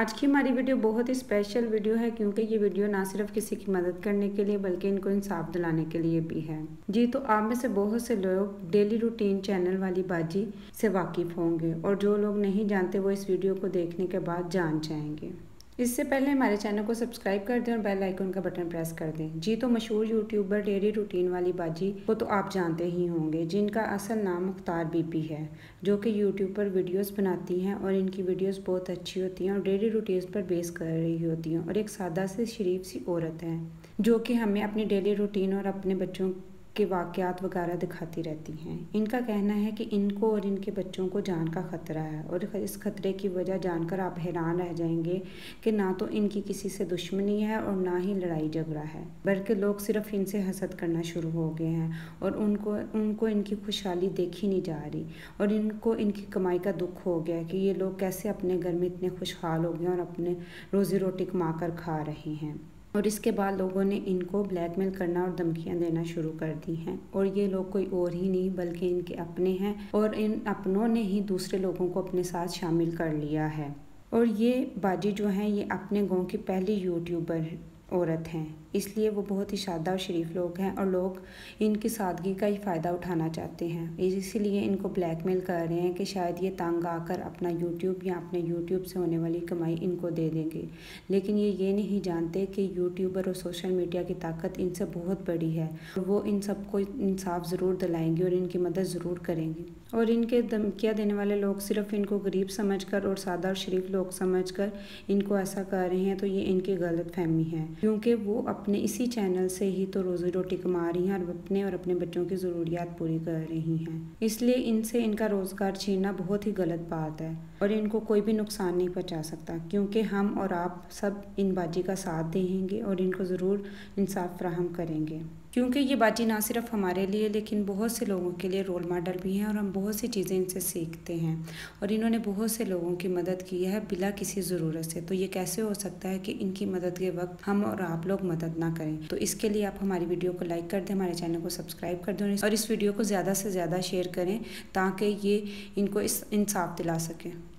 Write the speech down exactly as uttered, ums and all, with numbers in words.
आज की हमारी वीडियो बहुत ही स्पेशल वीडियो है क्योंकि ये वीडियो ना सिर्फ किसी की मदद करने के लिए बल्कि इनको इंसाफ दिलाने के लिए भी है। जी तो आप में से बहुत से लोग डेली रूटीन चैनल वाली बाजी से वाकिफ होंगे और जो लोग नहीं जानते वो इस वीडियो को देखने के बाद जान जाएंगे। इससे पहले हमारे चैनल को सब्सक्राइब कर दें और बेल आइकन का बटन प्रेस कर दें। जी तो मशहूर यूट्यूबर डेली रूटीन वाली बाजी को तो आप जानते ही होंगे, जिनका असल नाम मुख्तार बीबी है, जो कि यूट्यूब पर वीडियोस बनाती हैं और इनकी वीडियोस बहुत अच्छी होती हैं और डेली रूटीन्स पर बेस कर रही होती हैं और एक सादा से शरीफ सी औरत है जो कि हमें अपनी डेली रूटीन और अपने बच्चों के वाक़यात वगैरह दिखाती रहती हैं। इनका कहना है कि इनको और इनके बच्चों को जान का ख़तरा है और इस खतरे की वजह जानकर आप हैरान रह जाएंगे कि ना तो इनकी किसी से दुश्मनी है और ना ही लड़ाई झगड़ा है, बल्कि लोग सिर्फ इनसे हसद करना शुरू हो गए हैं और उनको उनको इनकी खुशहाली देखी नहीं जा रही और इनको इनकी कमाई का दुख हो गया कि ये लोग कैसे अपने घर में इतने खुशहाल हो गए और अपने रोज़ी रोटी कमा कर खा रहे हैं। और इसके बाद लोगों ने इनको ब्लैकमेल करना और धमकियां देना शुरू कर दी हैं और ये लोग कोई और ही नहीं बल्कि इनके अपने हैं और इन अपनों ने ही दूसरे लोगों को अपने साथ शामिल कर लिया है। और ये बाजी जो हैं ये अपने गांव की पहली यूट्यूबर औरत हैं, इसलिए वो बहुत ही सादा और शरीफ लोग हैं और लोग इनकी सादगी का ही फ़ायदा उठाना चाहते हैं, इसीलिए इनको ब्लैकमेल कर रहे हैं कि शायद ये तंग आकर अपना यूट्यूब या अपने यूट्यूब से होने वाली कमाई इनको दे देंगे। लेकिन ये ये नहीं जानते कि यूट्यूबर और सोशल मीडिया की ताकत इनसे बहुत बड़ी है और वो इन सबको इंसाफ ज़रूर दिलाएंगे और इनकी मदद ज़रूर करेंगे। और इनके धमकियाँ देने वाले लोग सिर्फ इनको गरीब समझ कर और सादा और शरीफ लोग समझ कर इनको ऐसा कर रहे हैं, तो ये इनकी गलत फहमी है क्योंकि वो अपने इसी चैनल से ही तो रोज़ी रोटी कमा रही हैं और अपने और अपने बच्चों की ज़रूरियात पूरी कर रही हैं, इसलिए इनसे इनका रोज़गार छीनना बहुत ही गलत बात है और इनको कोई भी नुकसान नहीं पहुंचा सकता क्योंकि हम और आप सब इन बाजी का साथ देंगे और इनको ज़रूर इंसाफ फराहम करेंगे क्योंकि ये बाजी ना सिर्फ हमारे लिए लेकिन बहुत से लोगों के लिए रोल मॉडल भी हैं और हम बहुत सी चीज़ें इनसे सीखते हैं और इन्होंने बहुत से लोगों की मदद की है बिला किसी ज़रूरत से। तो ये कैसे हो सकता है कि इनकी मदद के वक्त हम और आप लोग मदद ना करें। तो इसके लिए आप हमारी वीडियो को लाइक कर दें, हमारे चैनल को सब्सक्राइब कर दें और इस वीडियो को ज़्यादा से ज़्यादा शेयर करें ताकि ये इनको इस इंसाफ दिला सकें।